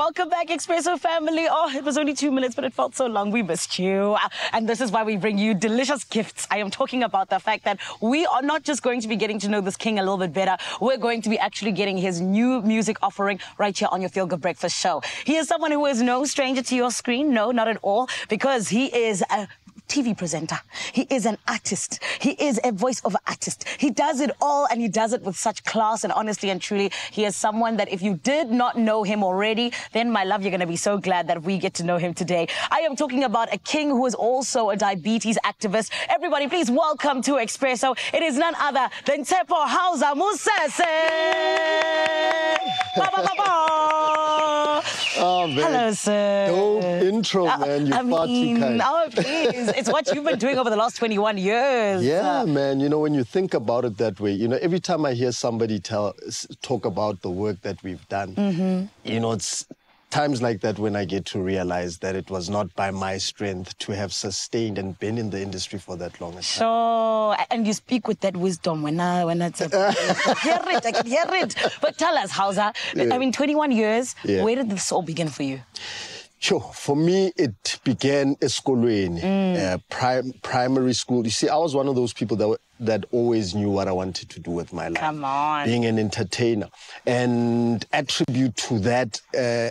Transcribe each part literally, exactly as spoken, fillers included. Welcome back, Expresso family. Oh, it was only two minutes, but it felt so long. We missed you. And this is why we bring you delicious gifts. I am talking about the fact that we are not just going to be getting to know this king a little bit better. We're going to be actually getting his new music offering right here on your Feel Good Breakfast show. He is someone who is no stranger to your screen. No, not at all, because he is a T V presenter. He is an artist. He is a voiceover artist. He does it all, and he does it with such class and honesty, and truly, he is someone that if you did not know him already, then my love, you're going to be so glad that we get to know him today. I am talking about a king who is also a diabetes activist. Everybody, please welcome to Expresso. It is none other than Tsepo Howza Musese. Oh, man. Hello, sir. Dope intro, man. You're I far mean, too kind. Oh, please. It's what you've been doing over the last twenty-one years. Yeah, uh, man. You know, when you think about it that way, you know, every time I hear somebody tell talk about the work that we've done, mm-hmm. you know, it's times like that when I get to realize that it was not by my strength to have sustained and been in the industry for that long a time. Sure, and you speak with that wisdom when I, when I, when I hear it, I can hear it. But tell us, Howza, yeah. I mean, twenty-one years, yeah. where did this all begin for you? Sure. For me, it began eskolweni, mm. uh, prim primary school. You see, I was one of those people that were, that always knew what I wanted to do with my life. Come on. Being an entertainer. And attribute to that uh,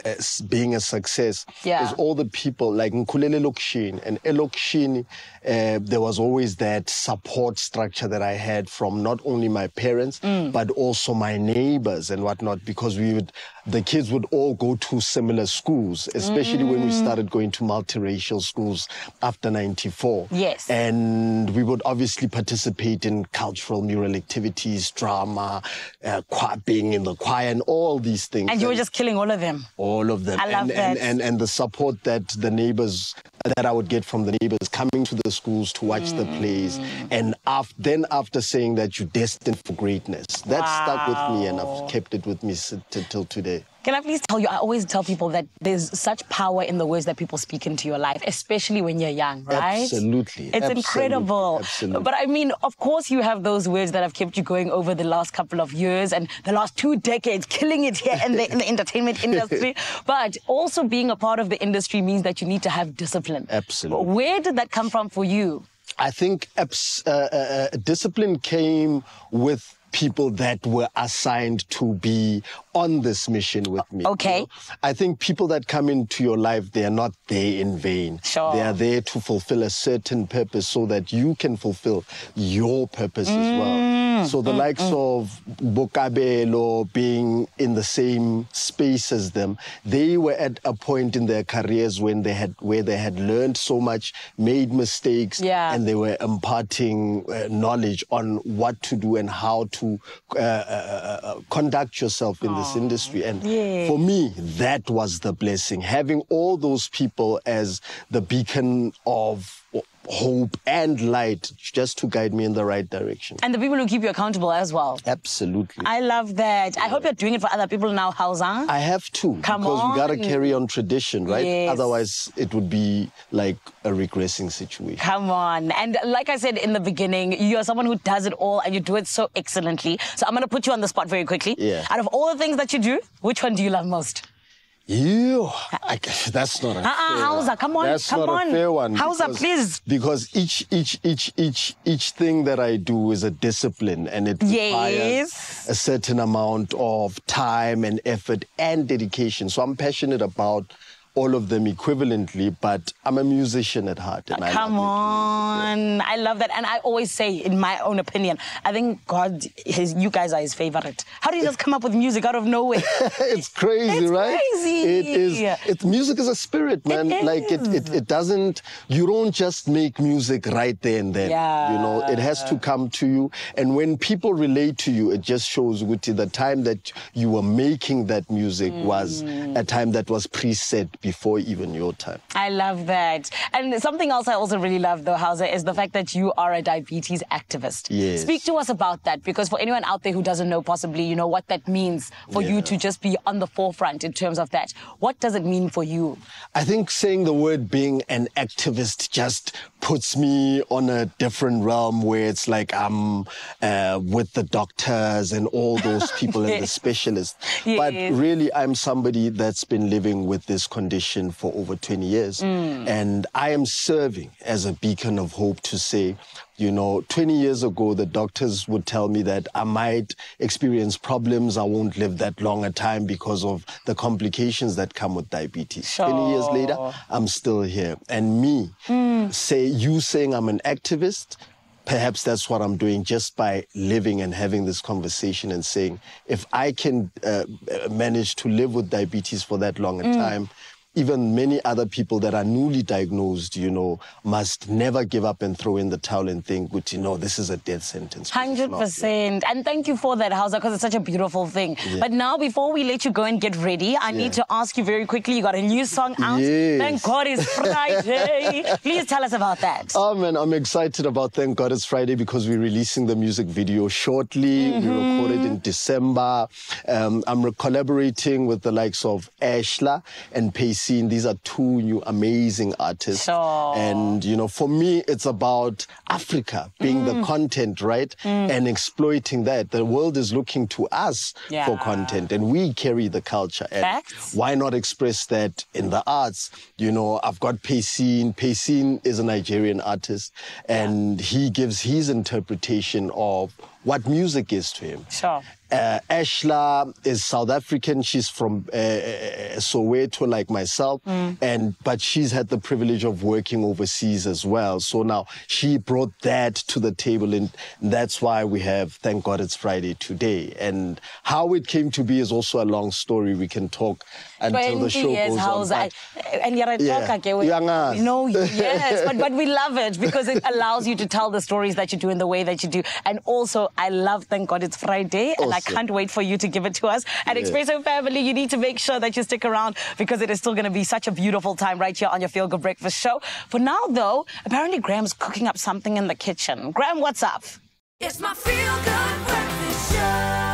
being a success yeah. is all the people like Nkululeko Lokshini and Elokshini. Uh, there was always that support structure that I had from not only my parents, mm. but also my neighbors and whatnot, because we would, the kids would all go to similar schools, especially. Mm. When we started going to multiracial schools after ninety-four. Yes. And we would obviously participate in cultural mural activities, drama, uh, choir, being in the choir, and all these things. And you were and just killing all of them. All of them. I love and, that. And, and, and the support that the neighbors, that I would get from the neighbors coming to the schools to watch mm. the plays. And after, then after saying that you're destined for greatness, that wow. stuck with me, and I've kept it with me till today. Can I please tell you, I always tell people that there's such power in the words that people speak into your life, especially when you're young, right? Absolutely. It's Absolutely. incredible. Absolutely. But I mean, of course you have those words that have kept you going over the last couple of years and the last two decades, killing it here in the, in the entertainment industry. But also being a part of the industry means that you need to have discipline. Absolutely. Where did that come from for you? I think uh, uh, discipline came with people that were assigned to be on this mission with me. Okay. You know? I think people that come into your life, they are not there in vain. Sure. They are there to fulfill a certain purpose so that you can fulfill your purpose mm. as well. So the mm, likes mm. of Bokabelo, being in the same space as them, they were at a point in their careers when they had where they had learned so much, made mistakes, yeah. and they were imparting uh, knowledge on what to do and how to to uh, uh, uh, conduct yourself in Aww. this industry. And yeah. for me, that was the blessing. Having all those people as the beacon of hope and light, just to guide me in the right direction. And the people who keep you accountable as well. Absolutely. I love that. Yeah. I hope you're doing it for other people now, Howza. I have to. Come because on. Because we got to carry on tradition, right? Yes. Otherwise, it would be like a regressing situation. Come on. And like I said in the beginning, you're someone who does it all and you do it so excellently. So I'm going to put you on the spot very quickly. Yeah. Out of all the things that you do, which one do you love most? You, I, that's not a uh, fair uh, Howza, one. Come on, that's come not on. a fair one. Howza, because, please. Because each, each, each, each, each thing that I do is a discipline, and it yes. requires a certain amount of time and effort and dedication. So I'm passionate about all of them equivalently, but I'm a musician at heart. And Come I on. Music, yeah. I love that. And I always say, in my own opinion, I think God, his, you guys are his favorite. How do you just come up with music out of nowhere? It's crazy, it's right? It's crazy. It is. It, music is a spirit, man. It like, it, it, it doesn't, you don't just make music right there and then. Yeah. You know, it has to come to you. And when people relate to you, it just shows, Guti, the time that you were making that music mm. was a time that was preset before even your time. I love that. And something else I also really love, though, Howza, is the fact that you are a diabetes activist. Yes. Speak to us about that, because for anyone out there who doesn't know possibly, you know, what that means for yeah. you to just be on the forefront in terms of that. What does it mean for you? I think saying the word being an activist just puts me on a different realm where it's like I'm uh, with the doctors and all those people yes. and the specialists. Yes. But really, I'm somebody that's been living with this condition for over twenty years. Mm. And I am serving as a beacon of hope to say, you know, twenty years ago, the doctors would tell me that I might experience problems. I won't live that long a time because of the complications that come with diabetes. Sure. twenty years later, I'm still here. And me, mm. say you saying I'm an activist, perhaps that's what I'm doing just by living and having this conversation and saying, if I can uh, manage to live with diabetes for that long a mm. time, even many other people that are newly diagnosed, you know, must never give up and throw in the towel and think, good, you know, this is a death sentence. one hundred percent. And thank you for that, Howza, because it's such a beautiful thing. Yeah. But now, before we let you go and get ready, I yeah. need to ask you very quickly, you got a new song out. Yes. Thank God It's Friday. Please tell us about that. Oh, man, I'm excited about Thank God It's Friday because we're releasing the music video shortly. Mm-hmm. We recorded in December. Um, I'm collaborating with the likes of Ashler and Pacey. These are two new amazing artists. Sure. And, you know, for me, it's about Africa being mm. the content, right? Mm. And exploiting that. The world is looking to us yeah. for content, and we carry the culture. And Facts. Why not express that in the arts? You know, I've got Payseen. Payseen is a Nigerian artist, and yeah. he gives his interpretation of what music is to him. Sure. Uh, Ashla is South African. She's from uh, Soweto, like myself, mm. and but she's had the privilege of working overseas as well. So now she brought that to the table, and that's why we have Thank God It's Friday today. And how it came to be is also a long story. We can talk until the show goes on. I, and yet I yeah. talk again. Yeah. You know, yes, but but we love it because it allows you to tell the stories that you do in the way that you do, and also. I love Thank God It's Friday, awesome. And I can't wait for you to give it to us. And yeah. Expresso family, you need to make sure that you stick around because it is still going to be such a beautiful time right here on your Feel Good Breakfast show. For now, though, apparently Graham's cooking up something in the kitchen. Graham, what's up? It's my Feel Good Breakfast show.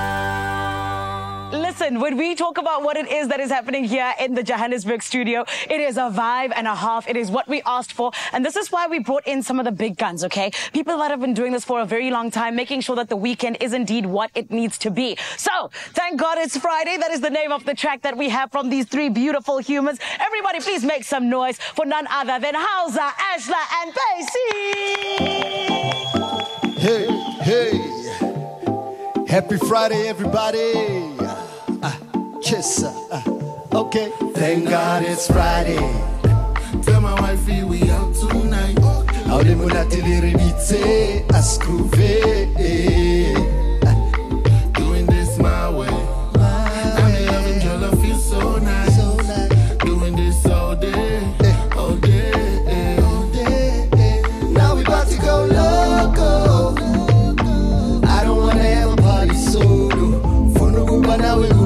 Listen, when we talk about what it is that is happening here in the Johannesburg studio, it is a vibe and a half. It is what we asked for. And this is why we brought in some of the big guns, okay? People that have been doing this for a very long time, making sure that the weekend is indeed what it needs to be. So, Thank God It's Friday. That is the name of the track that we have from these three beautiful humans. Everybody, please make some noise for none other than Howza, Ashler, and Pacey. Hey, hey. Happy Friday, everybody. Kiss her. Uh, okay. Thank God it's Friday. Tell my wifey we out tonight. How the mulati rebite ascruve. Doing this my way. I'm in love and girl, I feel so nice. So nice. Doing this all day, eh. all day, eh. all day. Eh. Now we about to go loco. loco. I don't wanna have a party solo. For no good, but now we go.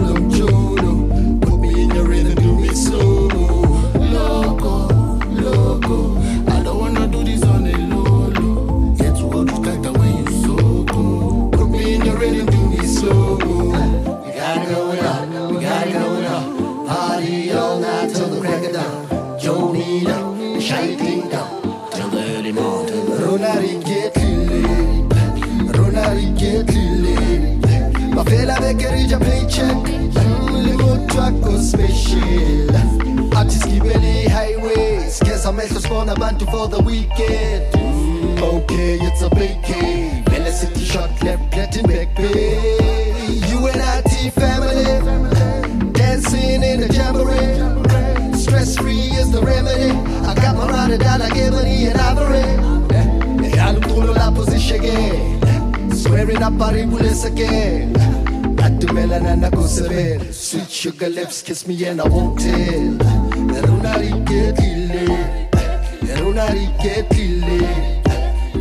For the weekend, mm. okay, it's a vacay. Velocity shot left, getting back pay. You and I, T family, family, dancing in the jamboree. jamboree. Stress free is the remedy. I got my ride and I get money and ivory. I look through the opposition again. Swearing up our ribbons again. Not to melon and I go severe. Sweet sugar lips, kiss me and I won't tell. That I'm not even getting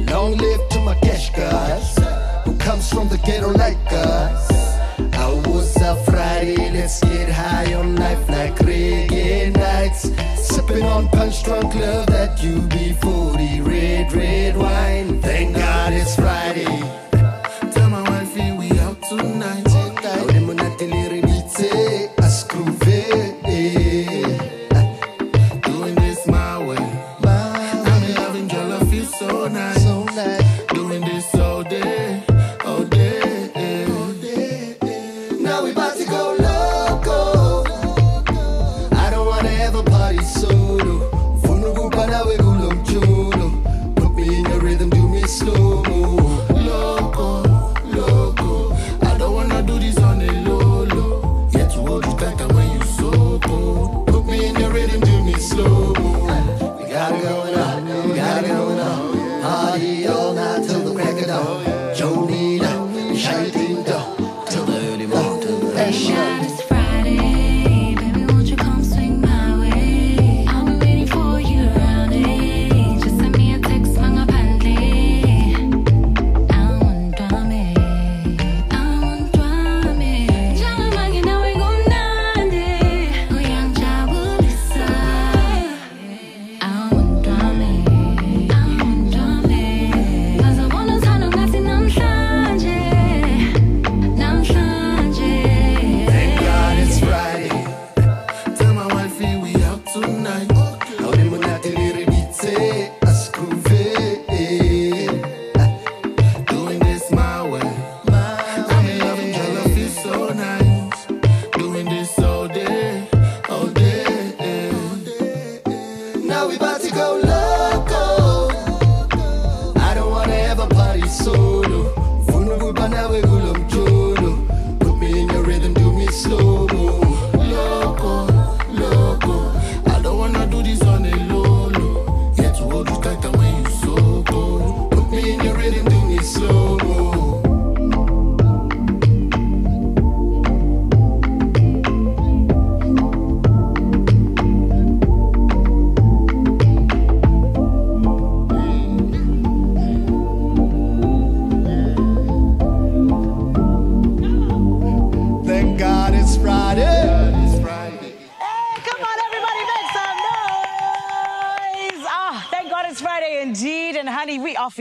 long live to my cash guys, who comes from the ghetto like us. I was a Friday, let's get high on life like reggae nights. drunk love that you be for the red, red wine. Thank God it's Friday. Tell my wifey we out tonight. Doing this my way. I'm in love and girl, I feel so nice. Doing this all day, all day. Now we about to go loco. I don't wanna have a party solo. Put me in the rhythm, do me slow. Loco, loco. I don't wanna do this on the low low. Yet to hold you tighter when you so cold. Put me in the rhythm, do me slow. We got it going on, we got it going on. Party all night till the crack of dawn. Jolina, we shall ding dong till the early morning, till the early morning.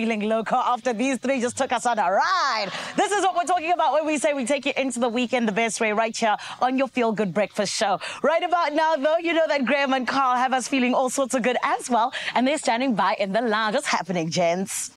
Feeling loco after these three just took us on a ride. This is what we're talking about when we say we take you into the weekend the best way, right here on your Feel Good Breakfast show. Right about now, though, you know that Graham and Carl have us feeling all sorts of good as well, and they're standing by in the lounge. What's happening, gents?